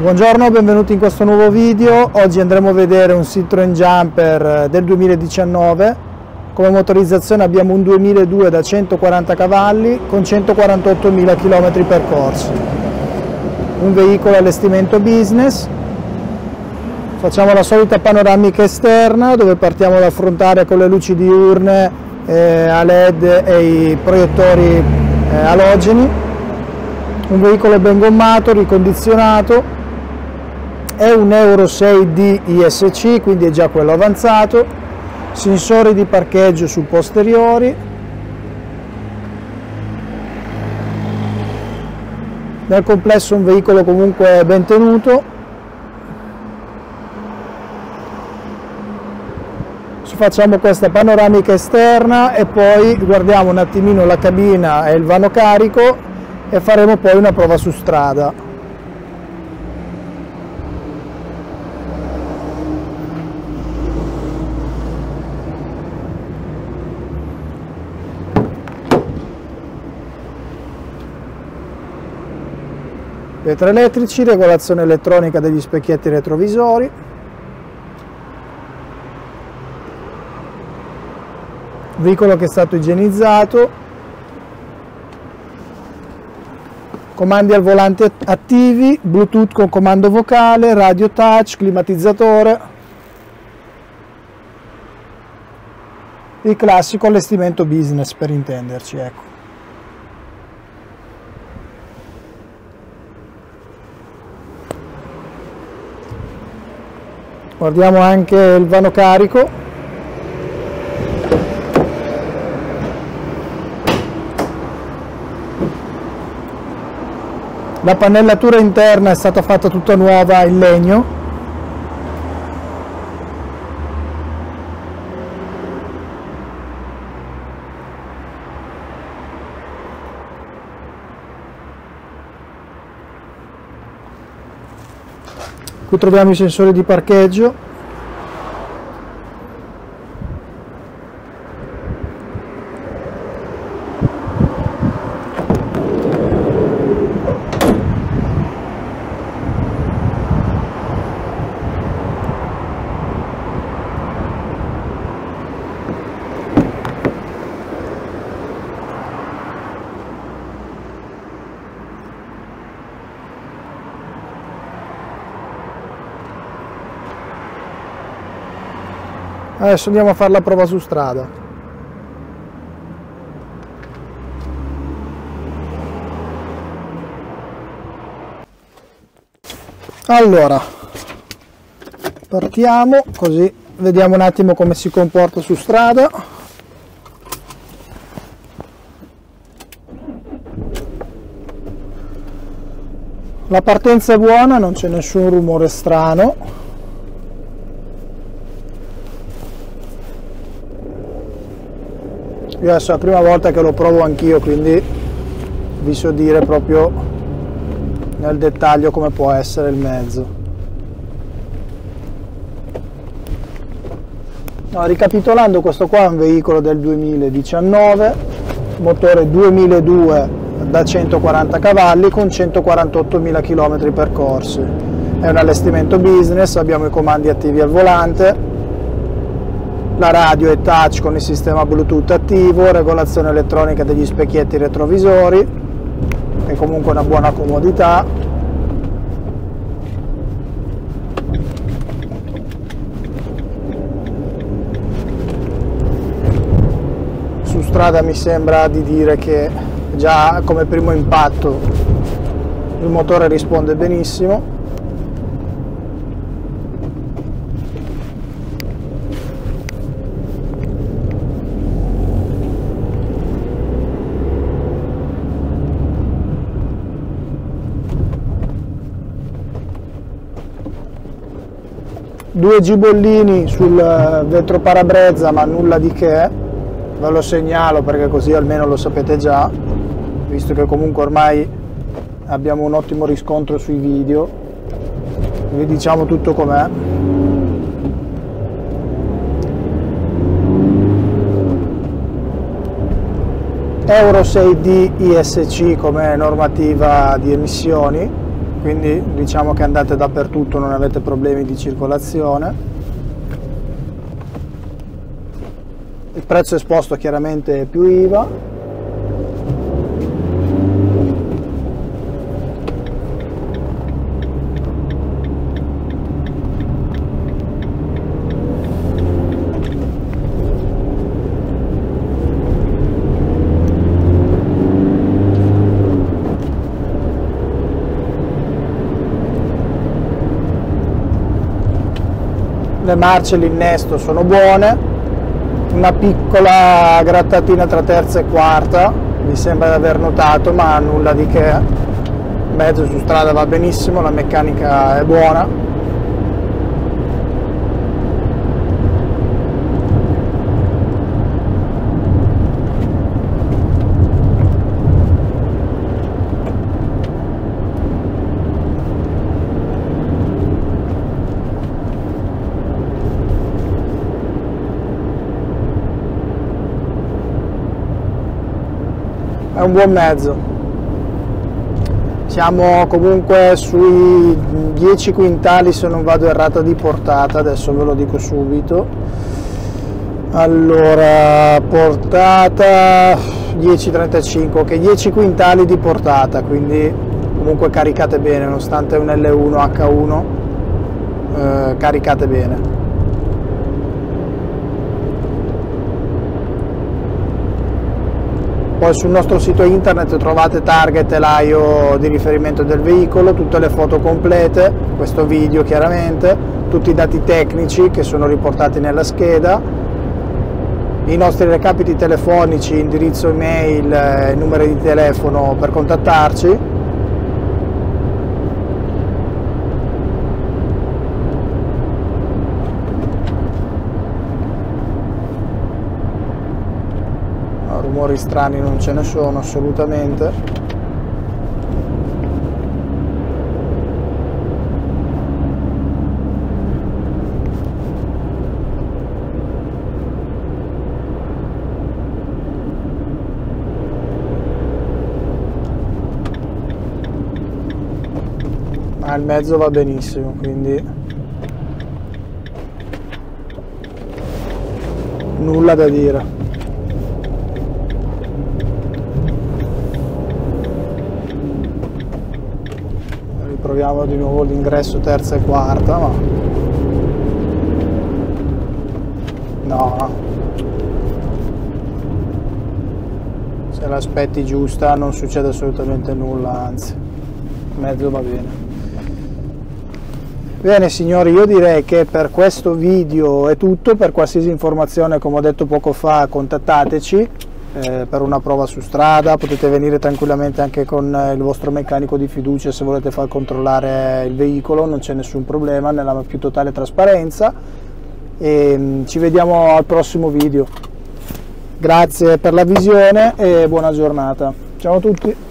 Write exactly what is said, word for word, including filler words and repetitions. Buongiorno, benvenuti in questo nuovo video. Oggi andremo a vedere un Citroen Jumper del duemiladiciannove. Come motorizzazione abbiamo un duemiladue da centoquaranta cavalli con centoquarantottomila km percorsi. Un veicolo allestimento business. Facciamo la solita panoramica esterna dove partiamo ad affrontare con le luci diurne eh, a led e i proiettori eh, alogeni. Un veicolo ben gommato, ricondizionato. È un Euro sei D I S C, quindi è già quello avanzato, sensori di parcheggio su posteriori. Nel complesso un veicolo comunque ben tenuto. Facciamo questa panoramica esterna e poi guardiamo un attimino la cabina e il vano carico e faremo poi una prova su strada. Vetri elettrici, regolazione elettronica degli specchietti retrovisori, veicolo che è stato igienizzato, comandi al volante attivi, Bluetooth con comando vocale, radio touch, climatizzatore, il classico allestimento business per intenderci, ecco. Guardiamo anche il vano carico, la pannellatura interna è stata fatta tutta nuova in legno, qui troviamo i sensori di parcheggio, adesso andiamo a fare la prova su strada. Allora, partiamo così vediamo un attimo come si comporta su strada. La partenza è buona, non c'è nessun rumore strano. Io adesso è la prima volta che lo provo anch'io, quindi vi so dire proprio nel dettaglio come può essere il mezzo. No, ricapitolando, questo qua è un veicolo del duemiladiciannove, motore duemiladue da centoquaranta cavalli con centoquarantottomila km percorsi. È un allestimento business, abbiamo i comandi attivi al volante. La radio è touch con il sistema Bluetooth attivo, regolazione elettronica degli specchietti retrovisori, che è comunque una buona comodità. Su strada mi sembra di dire che già come primo impatto il motore risponde benissimo. Due gibollini sul vetro parabrezza, ma nulla di che, ve lo segnalo perché così almeno lo sapete già, visto che comunque ormai abbiamo un ottimo riscontro sui video, vi diciamo tutto com'è. Euro sei D I S C come normativa di emissioni. quindi diciamo che andate dappertutto, non avete problemi di circolazione. Il prezzo esposto chiaramente è più I V A. Le marce e l'innesto sono buone. Una piccola grattatina tra terza e quarta mi sembra di aver notato, ma nulla di che, mezzo su strada va benissimo, la meccanica è buona. È un buon mezzo, siamo comunque sui dieci quintali se non vado errata di portata, adesso ve lo dico subito. Allora, portata dieci trentacinque, ok, dieci quintali di portata, quindi comunque caricate bene, nonostante un L uno H uno eh, caricate bene. Poi sul nostro sito internet trovate target e l'A I O di riferimento del veicolo, tutte le foto complete, questo video chiaramente, tutti i dati tecnici che sono riportati nella scheda, i nostri recapiti telefonici, indirizzo email, numeri di telefono per contattarci. Rumori strani non ce ne sono assolutamente. Ma il mezzo va benissimo, quindi nulla da dire. Proviamo di nuovo l'ingresso terza e quarta, ma no, se l'aspetti giusta non succede assolutamente nulla, anzi il mezzo va bene. Bene signori, io direi che per questo video è tutto. Per qualsiasi informazione, come ho detto poco fa, contattateci Eh, per una prova su strada, potete venire tranquillamente anche con eh, il vostro meccanico di fiducia se volete far controllare il veicolo, non c'è nessun problema, nella più totale trasparenza. E, mh, ci vediamo al prossimo video. Grazie per la visione e buona giornata. Ciao a tutti.